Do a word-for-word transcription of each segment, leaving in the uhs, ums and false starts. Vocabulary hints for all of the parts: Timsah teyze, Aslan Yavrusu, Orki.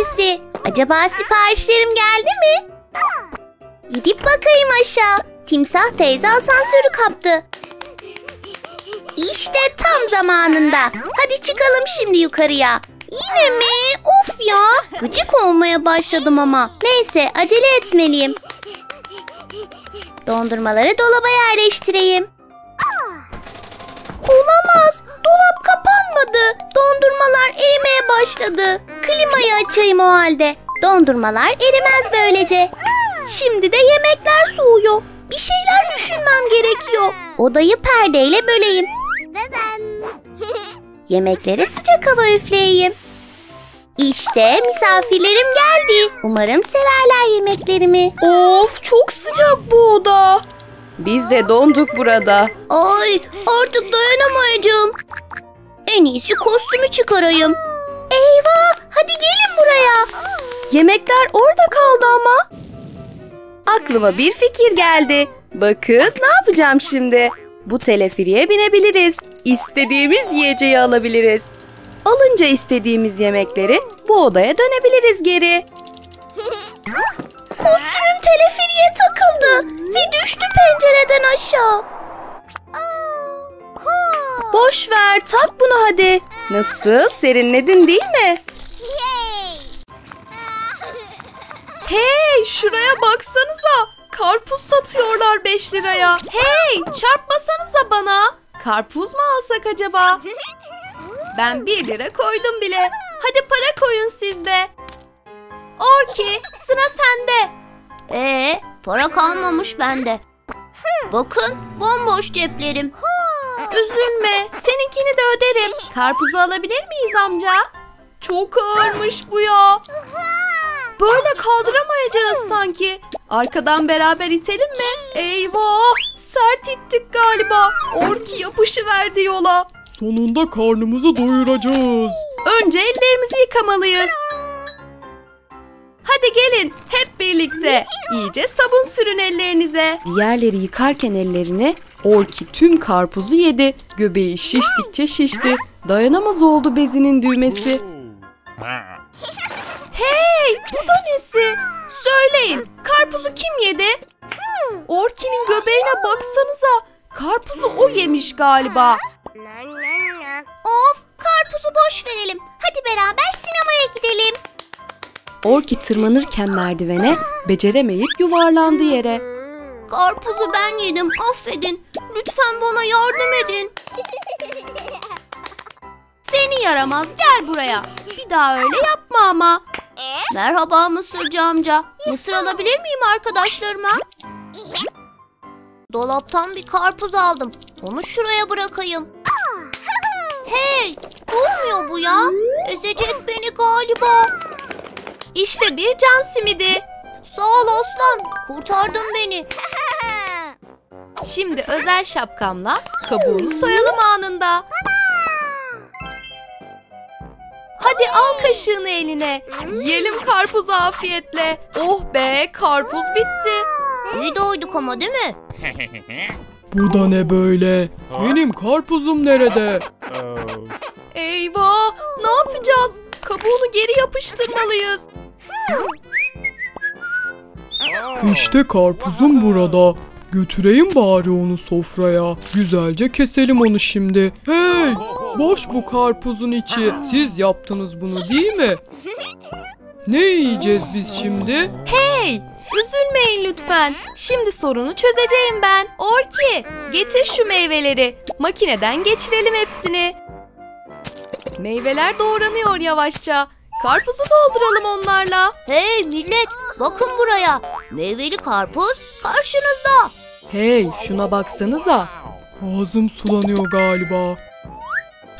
ofisi. Acaba siparişlerim geldi mi? Gidip bakayım aşağı. Timsah teyze asansörü kaptı. İşte tam zamanında. Hadi çıkalım şimdi yukarıya. Yine mi? Of ya. Gıcık olmaya başladım ama. Neyse, acele etmeliyim. Dondurmaları dolaba yerleştireyim. Olamaz. Dolap kapanmadı. Dondurmalar erimeye başladı. Klimayı açayım o halde. Dondurmalar erimez böylece. Şimdi de yemekler soğuyor. Bir şeyler düşünmem gerekiyor. Odayı perdeyle böleyim. Yemeklere sıcak hava üfleyeyim. İşte misafirlerim geldi. Umarım severler yemeklerimi. Of, çok sıcak bu oda. Biz de donduk burada. Ay, artık dayanamayacağım. En iyisi kostümü çıkarayım. Eyvah, hadi gelin buraya. Yemekler orada kaldı ama. Aklıma bir fikir geldi. Bakın ne yapacağım şimdi. Bu teleferiğe binebiliriz. İstediğimiz yiyeceği alabiliriz. Alınca istediğimiz yemekleri bu odaya dönebiliriz geri. Kostümüm teleferiğe takıldı ve düştü pencereden aşağı. Boş ver, tak bunu hadi. Nasıl, serinledin değil mi? Hey, şuraya baksanıza. Karpuz satıyorlar beş liraya. Hey, çarpmasanıza bana. Karpuz mu alsak acaba? Ben bir lira koydum bile. Hadi para koyun siz de. Orki, sıra sende. Ee, para kalmamış bende. Bakın, bomboş ceplerim. Üzülme, seninkini de öderim. Karpuzu alabilir miyiz amca? Çok ağırmış bu ya. Böyle kaldıramayacağız sanki. Arkadan beraber itelim mi? Eyvah! Sert ittik galiba. Orki yapışıverdi yola. Sonunda karnımızı doyuracağız. Önce ellerimizi yıkamalıyız. Hadi gelin hep birlikte. İyice sabun sürün ellerinize. Diğerleri yıkarken ellerini, Orki tüm karpuzu yedi. Göbeği şiştikçe şişti. Dayanamaz oldu bezinin düğmesi. Hey, bu da nesi? Söyleyin, karpuzu kim yedi? Orki'nin göbeğine baksanıza. Karpuzu o yemiş galiba. Of, karpuzu boş verelim. Hadi beraber sinemaya gidelim. Orki tırmanırken merdivene beceremeyip yuvarlandı yere. Karpuzu ben yedim, affedin. Lütfen bana yardım edin. Seni yaramaz, gel buraya. Bir daha öyle yapma ama. Merhaba Mısırcı amca. Mısır alabilir miyim arkadaşlarıma? Dolaptan bir karpuz aldım. Onu şuraya bırakayım. Hey, olmuyor bu ya. Ezecek beni galiba. İşte bir can simidi. Sağ ol aslan. Kurtardın beni. Şimdi özel şapkamla kabuğunu soyalım anında. Hadi al kaşığını eline. Yiyelim karpuzu afiyetle. Oh be, karpuz bitti. İyi doyduk ama değil mi? Bu da ne böyle? Benim karpuzum nerede? Eyvah, ne yapacağız? Kabuğunu geri yapıştırmalıyız. İşte karpuzum burada. Götüreyim bari onu sofraya. Güzelce keselim onu şimdi. Hey! Boş bu karpuzun içi. Siz yaptınız bunu değil mi? Ne yiyeceğiz biz şimdi? Hey! Üzülmeyin lütfen. Şimdi sorunu çözeceğim ben. Orki, getir şu meyveleri. Makineden geçirelim hepsini. Meyveler doğranıyor yavaşça. Karpuzu dolduralım onlarla. Hey millet, bakın buraya. Meyveli karpuz karşınızda. Hey, şuna baksanıza. Ağzım sulanıyor galiba.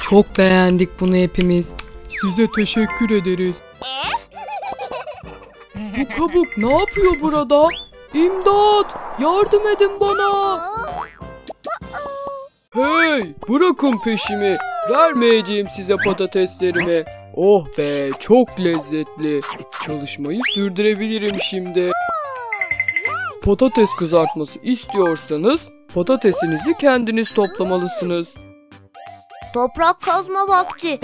Çok beğendik bunu hepimiz. Size teşekkür ederiz. Bu kabuk ne yapıyor burada? İmdat! Yardım edin bana! Hey! Bırakın peşimi. Vermeyeceğim size patateslerimi. Oh be! Çok lezzetli. Çalışmayı sürdürebilirim şimdi. Patates kızartması istiyorsanız patatesinizi kendiniz toplamalısınız. Toprak kazma vakti.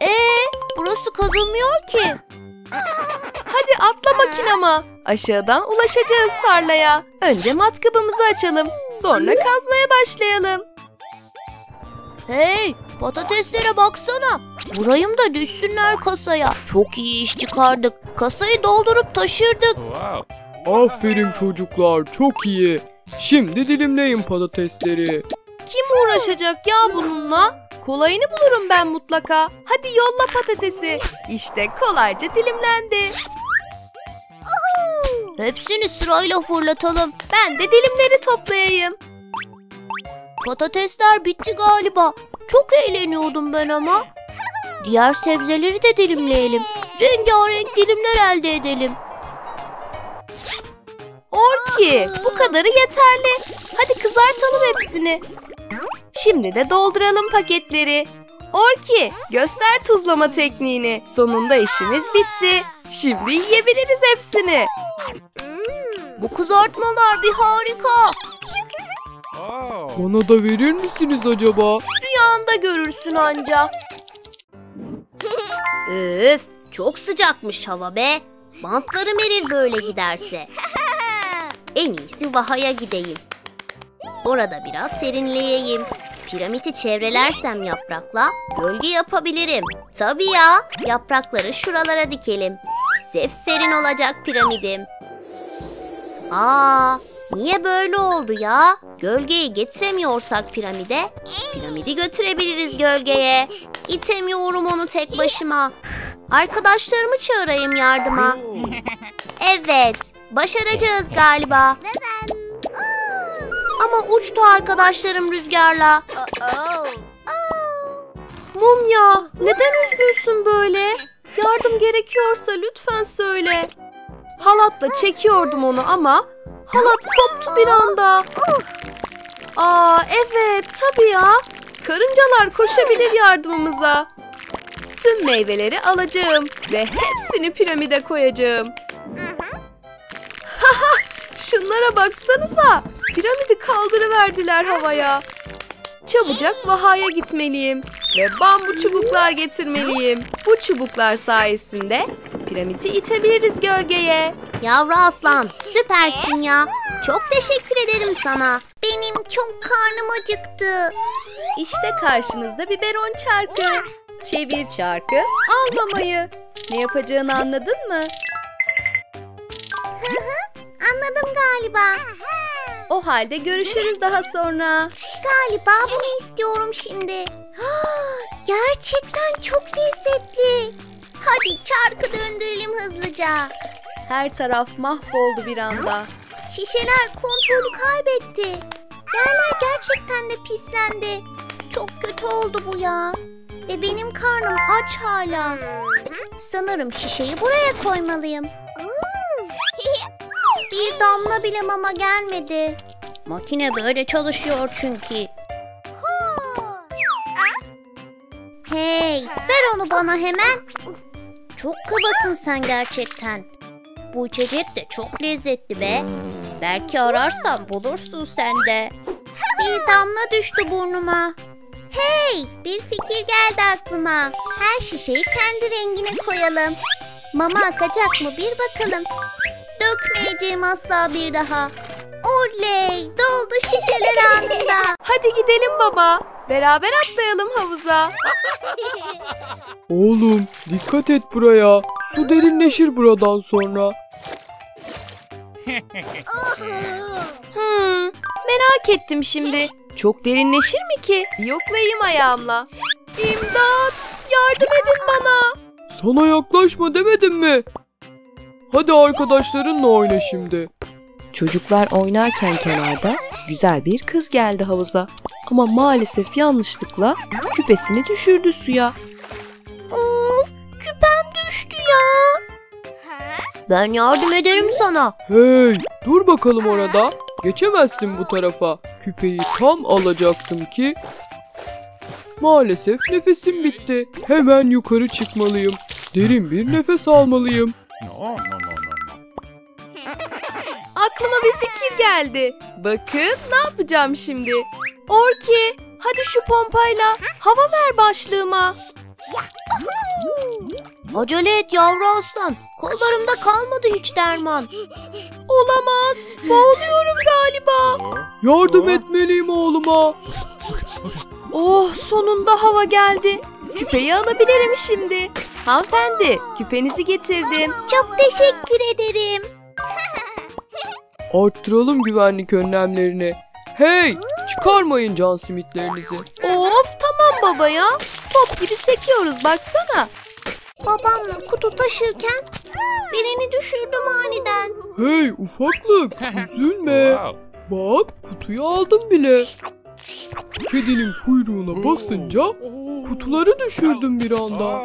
Eee? burası kazılmıyor ki. Hadi atla makinama. Aşağıdan ulaşacağız tarlaya. Önce matkabımızı açalım. Sonra kazmaya başlayalım. Hey, patateslere baksana. Vurayım da düşsünler kasaya. Çok iyi iş çıkardık. Kasayı doldurup taşırdık. Aferin çocuklar, çok iyi. Şimdi dilimleyin patatesleri. Kim uğraşacak ya bununla? Kolayını bulurum ben mutlaka. Hadi yolla patatesi. İşte kolayca dilimlendi. Hepsini sırayla fırlatalım. Ben de dilimleri toplayayım. Patatesler bitti galiba. Çok eğleniyordum ben ama. Diğer sebzeleri de dilimleyelim. Rengarenk dilimler elde edelim. Orki, bu kadarı yeterli. Hadi kızartalım hepsini. Şimdi de dolduralım paketleri. Orki, göster tuzlama tekniğini. Sonunda işimiz bitti. Şimdi yiyebiliriz hepsini. Bu kızartmalar bir harika. Bana da verir misiniz acaba? Rüyanda görürsün anca. Öf, çok sıcakmış hava be. Bantlarım erir böyle giderse. En iyisi vahaya gideyim. Orada biraz serinleyeyim. Piramidi çevrelersem yaprakla gölge yapabilirim. Tabii ya, yaprakları şuralara dikelim. Sefserin olacak piramidim. Aa, niye böyle oldu ya? Gölgeyi getiremiyorsak piramide, piramidi götürebiliriz gölgeye. İtemiyorum onu tek başıma. Arkadaşlarımı çağırayım yardıma. Evet, başaracağız galiba. Ama uçtu arkadaşlarım rüzgarla. Mum ya, neden üzgünsün böyle? Yardım gerekiyorsa lütfen söyle. Halatla çekiyordum onu ama halat koptu bir anda. Aa evet, tabii ya. Karıncalar koşabilir yardımımıza. Tüm meyveleri alacağım ve hepsini piramide koyacağım. Şunlara baksanıza. Piramidi kaldırıverdiler havaya. Çabucak vahaya gitmeliyim ve bambu çubuklar getirmeliyim. Bu çubuklar sayesinde piramidi itebiliriz gölgeye. Yavru aslan, süpersin ya. Çok teşekkür ederim sana. Benim çok karnım acıktı. İşte karşınızda biberon çarkı. Çevir çarkı, al mamayı. Ne yapacağını anladın mı? Anladım galiba. O halde görüşürüz daha sonra. Galiba bunu istiyorum şimdi. Gerçekten çok lezzetli. Hadi çarkı döndürelim hızlıca. Her taraf mahvoldu bir anda. Şişeler kontrolü kaybetti. Yerler gerçekten de pislendi. Çok kötü oldu bu ya. Ve benim karnım aç hala. Sanırım şişeyi buraya koymalıyım. Bir damla bile mama gelmedi. Makine böyle çalışıyor çünkü. Hey, ver onu bana hemen. Çok kabasın sen gerçekten. Bu içecek de çok lezzetli be. Belki ararsan bulursun sen de. Bir damla düştü burnuma. Hey, bir fikir geldi aklıma. Her şişeyi kendi rengine koyalım. Mama akacak mı bir bakalım. Dökmeyeceğim asla bir daha. Oley, doldu şişeler anında. Hadi gidelim baba. Beraber atlayalım havuza. Oğlum, dikkat et buraya. Su derinleşir buradan sonra. Hmm, merak ettim şimdi. Çok derinleşir mi ki? Yoklayayım ayağımla. İmdat, yardım edin bana. Sana yaklaşma demedim mi? Hadi arkadaşlarınla oyna şimdi. Çocuklar oynarken kenarda güzel bir kız geldi havuza. Ama maalesef yanlışlıkla küpesini düşürdü suya. Of, küpem düştü ya. Ben yardım ederim sana. Hey, dur bakalım orada. Geçemezsin bu tarafa. Küpeyi tam alacaktım ki. Maalesef nefesim bitti. Hemen yukarı çıkmalıyım. Derin bir nefes almalıyım. Aklıma bir fikir geldi. Bakın ne yapacağım şimdi. Orki, hadi şu pompayla hava ver başlığıma. Acele et yavru aslan. Kollarımda kalmadı hiç derman. Olamaz. Boğuluyorum galiba. Yardım etmeliyim oğluma. Oh, sonunda hava geldi. Küpeyi alabilirim şimdi. Hanımefendi, küpenizi getirdim. Çok teşekkür ederim. Arttıralım güvenlik önlemlerini. Hey, çıkarmayın can simitlerinizi. Of, tamam baba ya. Top gibi sekiyoruz baksana. Babamla kutu taşırken birini düşürdüm aniden. Hey ufaklık, üzülme. Bak, kutuyu aldım bile. Kedinin kuyruğuna basınca kutuları düşürdüm bir anda.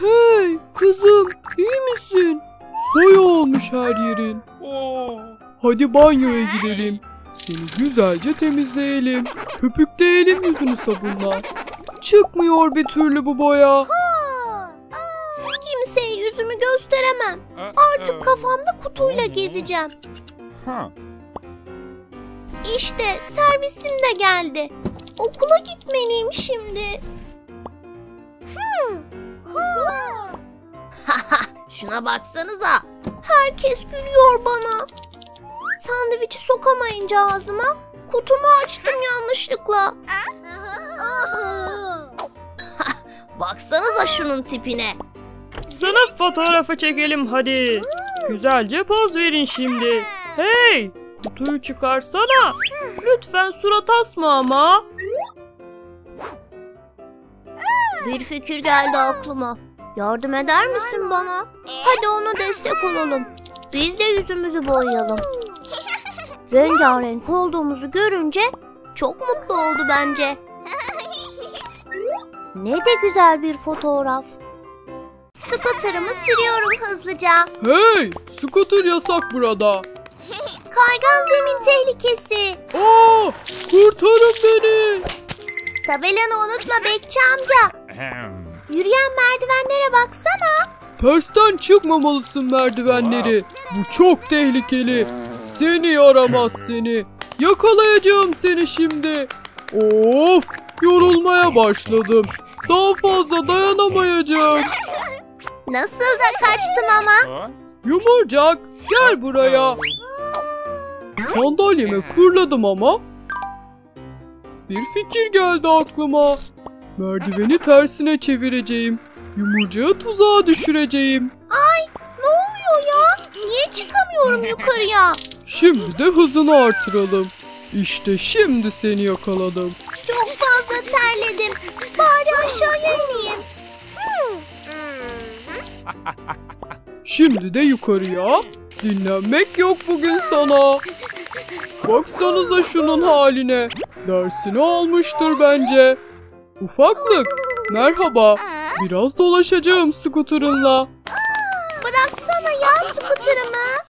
Hey kızım, iyi misin? Boya olmuş her yerin. Hadi banyoya gidelim. Seni güzelce temizleyelim. Köpükleyelim yüzünü sabunla. Çıkmıyor bir türlü bu boya. Kimseye yüzümü gösteremem. Artık kafamda kutuyla gezeceğim. İşte servisim de geldi. Okula gitmeliyim şimdi. Şuna baksanıza. Herkes gülüyor bana. Sandviçi sokamayınca ağzıma kutumu açtım yanlışlıkla. Baksanıza şunun tipine. Sınıf fotoğrafı çekelim hadi. Güzelce poz verin şimdi. Hey, kutuyu çıkarsana. Lütfen surat asma ama. Bir fikir geldi aklıma. Yardım eder misin bana? Hadi ona destek olalım. Biz de yüzümüzü boyayalım. Rengarenk olduğumuzu görünce çok mutlu oldu bence. Ne de güzel bir fotoğraf. Scooter'ımı sürüyorum hızlıca. Hey! Scooter yasak burada. Kaygan zemin tehlikesi. Aa! Kurtarın beni. Tabelanı unutma Bekçi amca. Yürüyen merdivenlere baksana. Tersten çıkmamalısın merdivenleri. Bu çok tehlikeli. Seni yaramaz seni. Yakalayacağım seni şimdi. Of! Yorulmaya başladım. Daha fazla dayanamayacağım. Nasıl da kaçtım ama. Yumurcak gel buraya. Sandalyeme fırladım ama. Bir fikir geldi aklıma. Merdiveni tersine çevireceğim. Yumurcağı tuzağa düşüreceğim. Ay ne oluyor ya? Niye çıkamıyorum yukarıya? Şimdi de hızını artıralım. İşte şimdi seni yakaladım. Çok fazla terledim. Bari aşağıya ineyim. Şimdi de yukarıya. Dinlenmek yok bugün sana. Baksanıza şunun haline. Dersini almıştır bence. Ufaklık merhaba. Biraz dolaşacağım skuterınla.